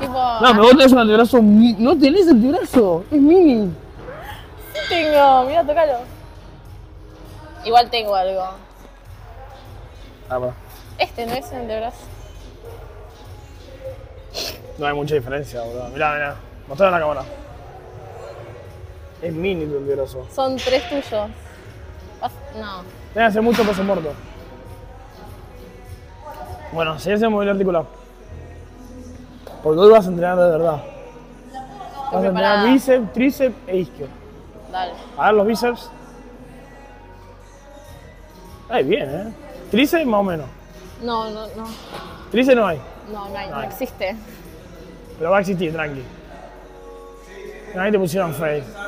No, pero vos tenés un antebrazo. No tenés antebrazo, es mini. Sí tengo, mirá, tocalo. Igual tengo algo. Ah, va. Este no es el antebrazo. No hay mucha diferencia, boludo. Mirá, mirá. Mostrá la cámara. Es mini tu antebrazo. Son tres tuyos. No. Tenés que hacer mucho peso muerto. Bueno, si hacemos el articulado. Porque hoy vas a entrenar de verdad. Vas a entrenar bíceps, tríceps e isquio. Dale. A ver los bíceps. Ahí bien, ¿eh? ¿Tríceps más o menos? No, no, no. ¿Tríceps no hay? No, no hay, no existe. Pero va a existir, tranqui. Ahí te pusieron fake.